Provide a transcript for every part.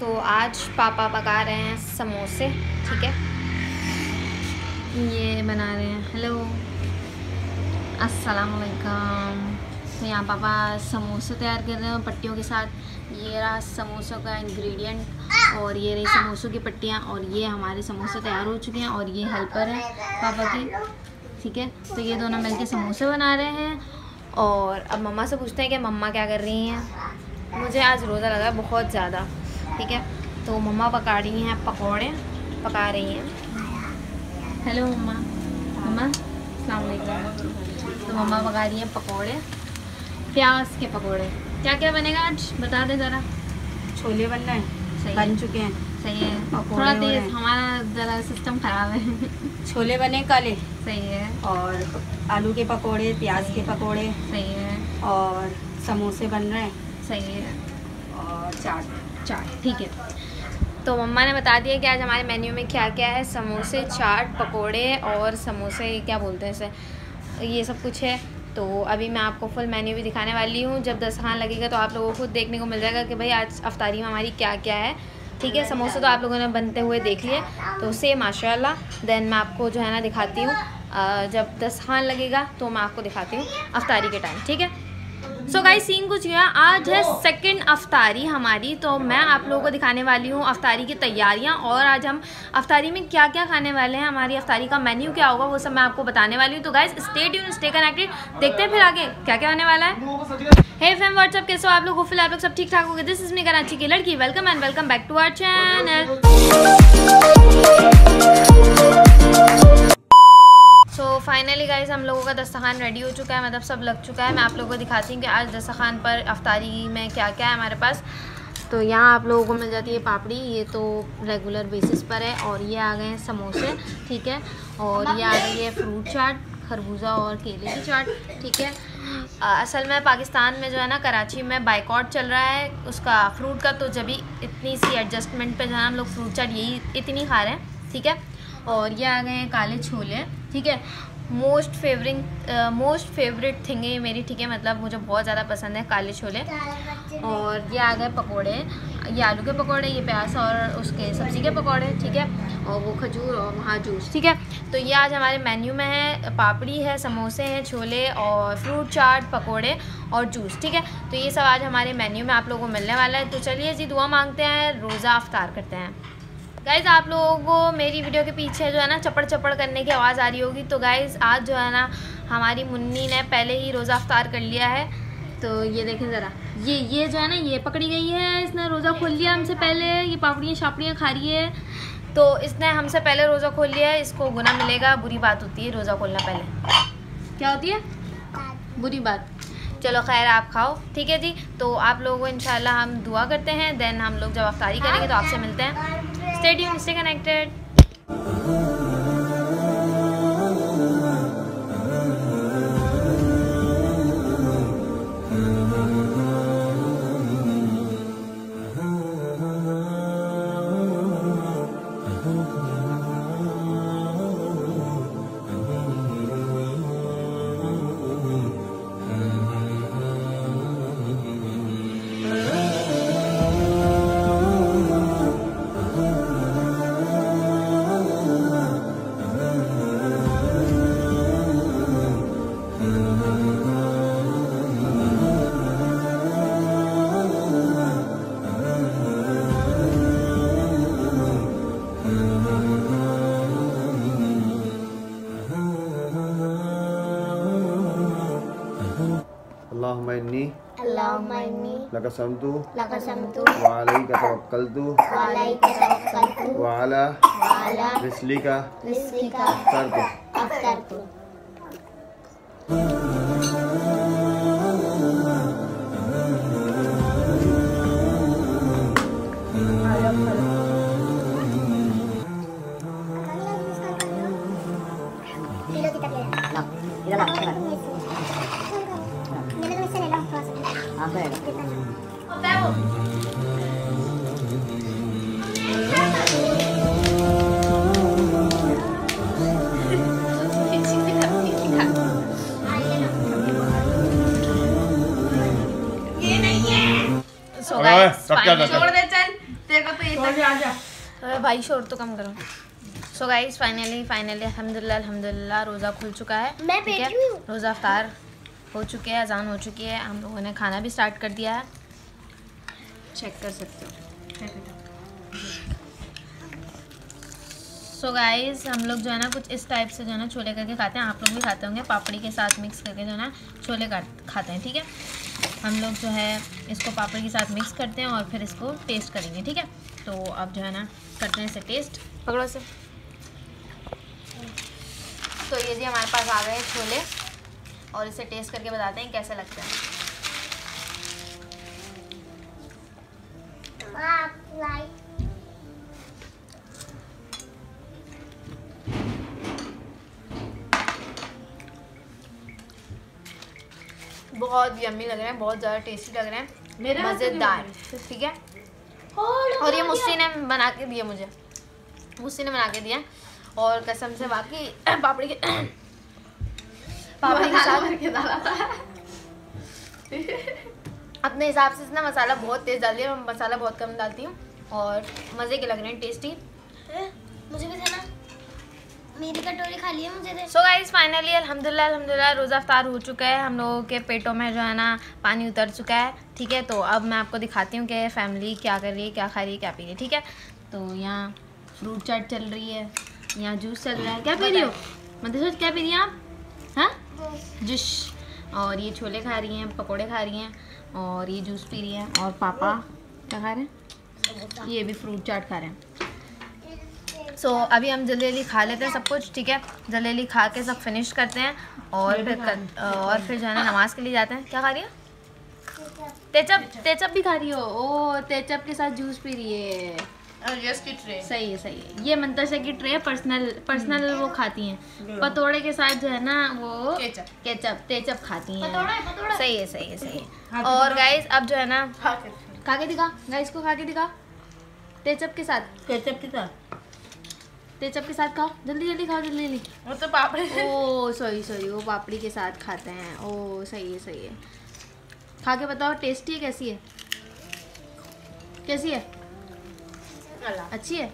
तो आज पापा पका रहे हैं समोसे, ठीक है, ये बना रहे हैं। हेलो, अस्सलाम वालेकुम। तो यहाँ पापा समोसे तैयार कर रहे हैं पट्टियों के साथ। ये रहा समोसों का इंग्रेडिएंट और ये रही समोसों की पट्टियाँ और ये हमारे समोसे तैयार हो चुके हैं और ये हेल्पर है पापा की, ठीक है। तो ये दोनों मिलके समोसे बना रहे हैं और अब मम्मा से पूछते हैं कि मम्मा क्या कर रही हैं। मुझे आज रोज़ा लगा है बहुत ज़्यादा, ठीक है, तो मम्मा पका रही हैं पकौड़े, पका रही हैं। हेलो मम्मा, मम्मा अस्सलाम वालेकुम। तो मम्मा पका रही हैं पकौड़े, प्याज के पकौड़े। क्या क्या बनेगा आज बता दे ज़रा। छोले बन रहे हैं, बन चुके हैं, सही है, थोड़ा तेज, हमारा ज़रा सिस्टम ख़राब है। छोले बने काले, सही है, और आलू के पकोड़े, प्याज के पकोड़े, सही है, और समोसे बन रहे हैं, सही है, और चाट, ठीक है। तो मम्मा ने बता दिया कि आज हमारे मेन्यू में क्या क्या है। समोसे, चाट, पकोड़े और समोसे क्या बोलते हैं इसे, ये सब कुछ है। तो अभी मैं आपको फुल मेन्यू भी दिखाने वाली हूँ। जब दस्तरखान लगेगा तो आप लोगों को देखने को मिल जाएगा कि भाई आज अफ्तारी में हमारी क्या क्या है, ठीक है। समोसे तो आप लोगों ने बनते हुए देख लिए, तो सेम माशाल्लाह। देन मैं आपको जो है ना दिखाती हूँ, जब दस्तरखान लगेगा तो मैं आपको दिखाती हूँ अफ्तारी के टाइम, ठीक है। सो गाइस, सीन कुछ गया, आज है सेकंड अफ्तारी हमारी, तो मैं आप लोगों को दिखाने वाली हूँ अफ्तारी की तैयारियाँ और आज हम अफ्तारी में क्या क्या खाने वाले हैं, हमारी अफ्तारी का मेन्यू क्या होगा, वो सब मैं आपको बताने वाली हूँ। तो guys stay tune, stay connected, देखते हैं फिर आगे क्या क्या होने वाला है। हे फ्रेंड, व्हाट्सअप, कैसे हो आप लोग? होपफुली आप लोग सब ठीक ठाक हो गए। दिस इज मी कराची की लड़की, welcome and welcome back to our channel. So finally guys, हम लोगों का दस्तरखान रेडी हो चुका है, मतलब सब लग चुका है। मैं आप लोगों को दिखाती हूँ कि आज दस्तरखान पर अफ्तारी में क्या क्या है हमारे पास। तो यहाँ आप लोगों को मिल जाती है पापड़ी, ये तो रेगुलर बेसिस पर है, और ये आ गए हैं समोसे, ठीक है, और ये आ गई है फ्रूट चाट, खरबूजा और केले की चाट, ठीक है। असल में पाकिस्तान में जो है ना कराची में बाइकॉट चल रहा है उसका फ्रूट का, तो जब भी इतनी सी एडजस्टमेंट पे जो है हम लोग फ्रूट चाट यही इतनी खा रहे हैं, ठीक है। और ये आ गए हैं काले छोले, ठीक है, मोस्ट फेवरेट थिंग है मेरी, ठीक है, मतलब मुझे बहुत ज़्यादा पसंद है काले छोले। और ये आ गए पकोड़े, ये आलू के पकोड़े, ये प्याज और उसके सब्ज़ी के पकोड़े, ठीक है, और वो खजूर और वहाँ जूस, ठीक है। तो ये आज हमारे मेन्यू में है, पापड़ी है, समोसे हैं, छोले और फ्रूट चाट, पकोड़े और जूस, ठीक है। तो ये सब आज हमारे मेन्यू में आप लोगों को मिलने वाला है। तो चलिए जी, दुआ मांगते हैं, रोज़ा अफ्तार करते हैं। गाइज़, आप लोगों को मेरी वीडियो के पीछे जो है ना चपड़ चपड़ करने की आवाज़ आ रही होगी। तो गाइज़ आज जो है ना हमारी मुन्नी ने पहले ही रोज़ा अफ्तार कर लिया है, तो ये देखें ज़रा, ये जो है ना ये पकड़ी गई है, इसने रोज़ा खोल लिया हमसे पहले, ये पापड़ियाँ शापड़ियाँ खा रही है, तो इसने हमसे पहले रोज़ा खोल लिया है। इसको गुनाह मिलेगा, बुरी बात होती है रोज़ा खोलना, पहले क्या होती है बुरी बात। चलो खैर, आप खाओ, ठीक है जी। तो आप लोगों को इंशाल्लाह हम दुआ करते हैं, देन हम लोग जब अफ्तारी करेंगे तो आपसे मिलते हैं। Stay tuned, stay connected. लकसमतु लकसमतु वालैका तवक्कलतु वालैका तवक्कलतु वाला वाला रिस्लिका रिस्लिका अफ्तरतु अफ्तरतु। छोड़ दे, चल तेरे को तक भाई शोर तो कम करो। सो गाइस फाइनली अल्हम्दुलिल्लाह रोज़ा खुल चुका है, ठीक है। रोज़ा इफ्तार हो चुके हैं, अजान हो चुकी है, हम लोगों ने खाना भी स्टार्ट कर दिया है। चेक कर सकते हो। सो गाइज़ हम लोग जो है ना कुछ इस टाइप से जो है ना छोले करके खाते हैं। आप लोग भी खाते होंगे, पापड़ी के साथ मिक्स करके जो है ना छोले खाते हैं, ठीक है। हम लोग जो है इसको पापड़ी के साथ मिक्स करते हैं और फिर इसको टेस्ट करेंगे, ठीक है। तो अब जो है ना करते हैं इसे टेस्ट, पकड़ो से। तो ये जी हमारे पास आ गए हैं छोले और इसे टेस्ट करके बताते हैं कैसे लगता है। बहुत यम्मी लग रहे हैं, बहुत ज़्यादा टेस्टी लग रहे हैं, मज़ेदार, ठीक है। और ये मुस्सी ने बना के दिया, मुझे मुस्सी ने बना के दिया। और कसम से बाकी पापड़ी के अपने हिसाब से इसने मसाला बहुत तेज़ डाल दिया, मैं मसाला बहुत कम डालती हूँ। और मज़े के लग रहे हैं, टेस्टी। मुझे भी खाना, मेरी कटोरी खा ली है मुझे। सो गाइस फाइनली अल्हम्दुलिल्लाह रोज़ा इफ्तार हो चुका है, हम लोगों के पेटों में जो है ना पानी उतर चुका है, ठीक है। तो अब मैं आपको दिखाती हूँ कि फैमिली क्या कर रही है, क्या खा रही है, क्या पी रही है, ठीक है। तो यहाँ फ्रूट चाट चल रही है, यहाँ जूस चल रहा है। क्या पी रही हो मतलब, क्या पी रही हैं आप? हाँ, जूस। और ये छोले खा रही हैं, पकौड़े खा रही हैं और ये जूस पी रही हैं। और पापा क्या खा रहे हैं? ये भी फ्रूट चाट खा रहे हैं। सो अभी हम जल्दी जल्दी खा लेते हैं सब कुछ, ठीक है। जल्दी जल्दी खा के सब फिनिश करते हैं और फिर जो है ना नमाज़ के लिए जाते हैं। क्या खा रही हो? तेचप भी खा रही हो? ओ, तेचप के साथ जूस पी रही है। ट्रे सही है, सही है। ये मंतशा की ट्रे पर्सनल वो खाती हैं। पतोड़े के साथ जो है ना वो केचप खाती हैं। सही है, सही है, सही है। और गाइस अब जो है ना खा के दिखा, गाइस को खा के दिखा, केचप के साथ तेचप के साथ खाओ, जल्दी जल्दी खाओ, जल्दी जल्दी। वो तो पापड़ी, ओ सॉरी वो पापड़ी के साथ खाते हैं। ओ सही है, सही है। खा के बताओ टेस्टी है, कैसी है, कैसी है? अच्छी है।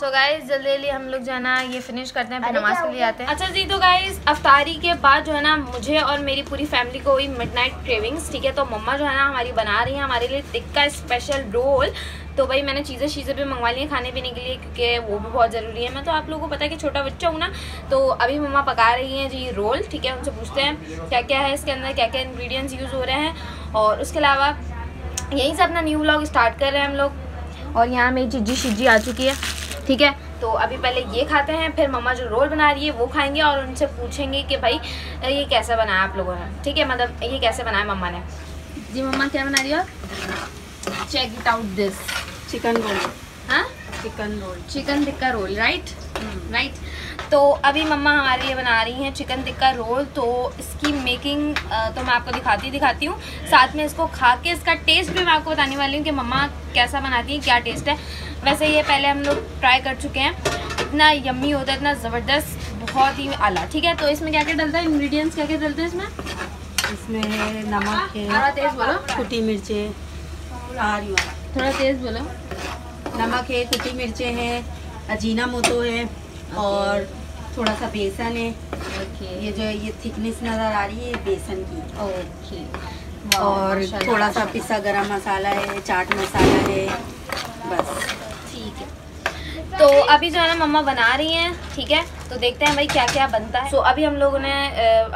सो गाइज जल्दी जल्दी हम लोग जो है ना ये फिनिश करते हैं, फिर नमाज के लिए आते हैं। अच्छा जी, तो गाइज अफ्तारी के बाद जो है ना मुझे और मेरी पूरी फैमिली को हुई मिडनाइट क्रेविंग्स, ठीक है। तो मम्मा जो है ना हमारी बना रही है हमारे लिए टिक्का स्पेशल रोल। तो भाई मैंने चीज़ें भी मंगवा ली हैं खाने पीने के लिए, क्योंकि वो भी बहुत ज़रूरी है। मैं तो आप लोगों को पता है कि छोटा बच्चा हूँ ना, तो अभी मम्मा पका रही हैं जी रोल, ठीक है। उनसे पूछते हैं क्या क्या है इसके अंदर, क्या क्या इन्ग्रीडियंट्स यूज़ हो रहे हैं। और उसके अलावा यहीं से अपना न्यू व्लॉग स्टार्ट कर रहे हैं हम लोग। और यहाँ मेरी जीजी आ चुकी है, ठीक है। तो अभी पहले ये खाते हैं, फिर मम्मा जो रोल बना रही है वो खाएंगे और उनसे पूछेंगे कि भाई ये कैसा बनाया आप लोगों ने, ठीक है। मतलब ये कैसे बनाया मम्मा ने। जी मम्मा क्या बना रही हो? Check it out, this chicken roll. हाँ, चिकन टिक्का रोल, राइट। तो अभी मम्मा हमारे लिए बना रही हैं चिकन टिक्का रोल। तो इसकी मेकिंग तो मैं आपको दिखाती हूँ, साथ में इसको खा के इसका टेस्ट भी मैं आपको बताने वाली हूँ कि मम्मा कैसा बनाती है, क्या टेस्ट है। वैसे ये पहले हम लोग ट्राई कर चुके हैं, इतना यम्मी होता है, इतना ज़बरदस्त, बहुत ही आला, ठीक है। तो इसमें क्या क्या डलता है, इंग्रेडिएंट्स क्या क्या डलते हैं इसमें? नमक है, तेज बोलो, कुटी मिर्चें, थोड़ा तेज बोलो, नमक है, कुटी मिर्चें हैं, अजीनामोटो है और थोड़ा सा बेसन है। ये जो ये थिकनेस नज़र आ रही है बेसन की। और थोड़ा सा पिसा गरम मसाला है, चाट मसाला है, बस, ठीक है। तो अभी जो है ना मम्मा बना रही हैं, ठीक है। तो देखते हैं भाई क्या क्या बनता है। सो अभी हम लोगों ने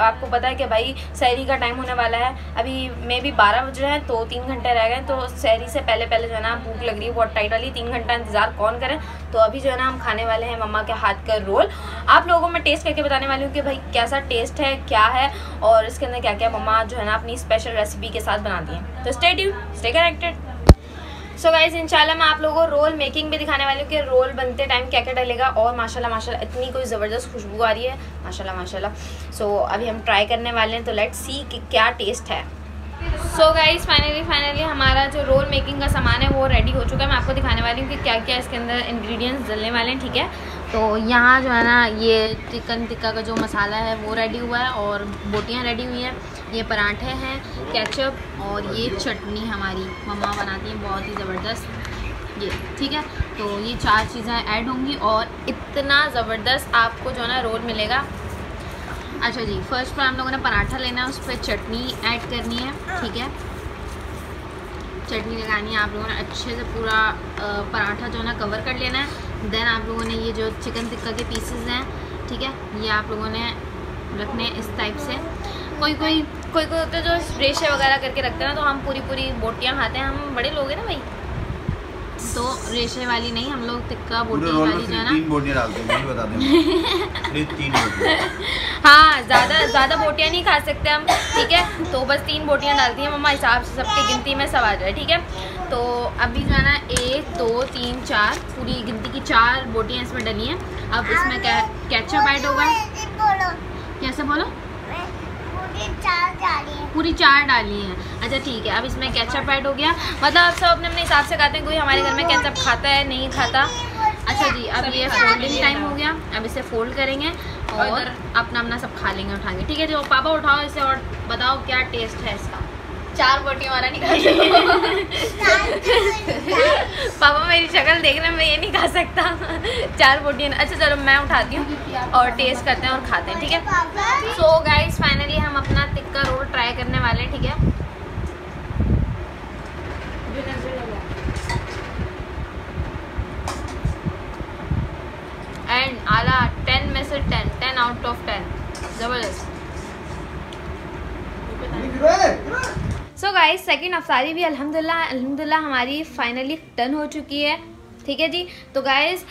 आपको पता है कि भाई सहरी का टाइम होने वाला है, अभी मे भी 12 बज रहे हैं, तो 3 घंटे रह गए। तो सहरी से पहले जो है ना भूख लग रही है बहुत टाइट वाली, 3 घंटा इंतज़ार कौन करें। तो अभी जो है ना हम खाने वाले हैं मम्मा के हाथ का रोल। आप लोगों को मैं टेस्ट करके बताने वाली हूँ कि भाई कैसा टेस्ट है, क्या है और इसके अंदर क्या क्या मम्मा जो है ना अपनी स्पेशल रेसिपी के साथ बनाती हैं। तो stay tuned, stay connected. So guys इंशाल्लाह मैं आप लोगों को रोल मेकिंग भी दिखाने वाली हूँ कि रोल बनते टाइम क्या क्या डलेगा। और माशाल्लाह इतनी कोई ज़बरदस्त खुशबू आ रही है, माशाल्लाह। सो अभी हम ट्राई करने वाले हैं, तो लेट्स सी कि क्या टेस्ट है। सो गाइज फाइनली हमारा जो रोल मेकिंग का सामान है वो रेडी हो चुका है। मैं आपको दिखाने वाली हूँ कि क्या क्या इसके अंदर इंग्रेडिएंट्स डलने वाले हैं, ठीक है। तो यहाँ जो है ना ये चिकन टिक्का का जो मसाला है वो रेडी हुआ है और बोटियाँ रेडी हुई हैं, ये पराठे हैं, केचप और ये चटनी हमारी मम्मा बनाती हैं, बहुत ही ज़बरदस्त। ये ठीक है। तो ये चार चीज़ें ऐड होंगी और इतना ज़बरदस्त आपको जो है ना रोल मिलेगा। अच्छा जी, फर्स्ट पर हम लोगों ने पराठा लेना है, उस पर चटनी ऐड करनी है, ठीक है। चटनी लगानी है, आप लोगों ने अच्छे से पूरा पराठा जो है ना कवर कर लेना है। देन आप लोगों ने ये जो चिकन टिक्का के पीसेस हैं, ठीक है, ये आप लोगों ने रखने इस टाइप से। कोई होता है जो रेशे वगैरह करके रखते हैं, तो हम पूरी बोटियाँ खाते हैं, हम बड़े लोग हैं ना भाई, तो रेशे वाली नहीं, हम लोग टिक्का बोटी वाली जो है ना, हाँ ज़्यादा बोटियाँ नहीं खा सकते हम, ठीक है। तो बस 3 बोटियाँ डालती हैं मम्मा, हिसाब से सबके गिनती में सब आ जाए, ठीक है। तो अभी जो है ना 1 2 3 4 पूरी गिनती की 4 बोटियाँ इसमें डली हैं। अब इसमें केचप ऐड होगा, कैसे बोलो, पूरी 4 डाली हैं, अच्छा ठीक है। अब इसमें केचप ऐड हो गया, मतलब आप सब अपने अपने हिसाब से खाते हैं, कोई हमारे घर में केचप खाता है, नहीं खाता। अच्छा जी, अब ये फोल्डिंग टाइम हो गया, अब इसे फोल्ड करेंगे और अपना सब खा लेंगे उठा के, ठीक है। जो पापा उठाओ इसे और बताओ क्या टेस्ट है इसका। 4 बोटियाँ वाला नहीं खा सकता पापा, मेरी शक्ल देखने में ये नहीं खा सकता 4 बोटियाँ। अच्छा चलो मैं उठाती हूँ और टेस्ट करते हैं और खाते हैं, ठीक है। सो गाइस, फाइनली हम अपना टिक्का रोल ट्राई करने वाले हैं, ठीक है। एंड आला 10 में से 10 10 आउट ऑफ 10, जबरदस्त। सो गाइस, सेकंड अफ्तारी भी अल्हम्दुलिल्लाह हमारी फाइनली डन हो चुकी है, ठीक है जी। तो गाइस,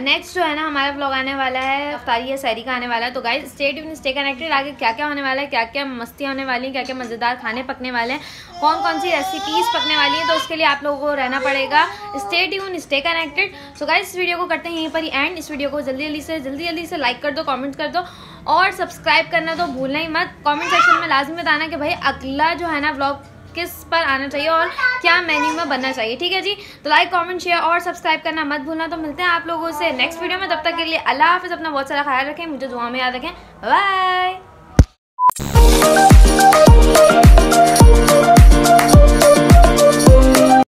नेक्स्ट जो है ना हमारा व्लॉग आने वाला है, अफ्तारी या सहरी का आने वाला है। तो guys stay tuned, stay connected, आगे क्या क्या होने वाला है, क्या क्या मस्ती होने वाली है, क्या क्या मज़ेदार खाने पकने वाले हैं, कौन कौन सी रेसिपीज़ पकने वाली हैं, तो उसके लिए आप लोगों को रहना पड़ेगा। Stay tuned, stay connected. So guys, इस वीडियो को करते हैं यहीं पर ही एंड। इस वीडियो को जल्दी जल्दी से लाइक कर दो, कॉमेंट कर दो और सब्सक्राइब करना तो भूलना ही मत। कॉमेंट सेक्शन में लाजमी बताना कि भाई अगला जो है ना व्लॉग किस पर आना चाहिए और क्या मेन्यू में बनना चाहिए, ठीक है जी। तो लाइक, कमेंट, शेयर और सब्सक्राइब करना मत भूलना। तो मिलते हैं आप लोगों से नेक्स्ट वीडियो में, तब तक के लिए अल्लाह हाफिज़। अपना बहुत सारा ख्याल रखें, मुझे दुआ में याद रखें, बाय।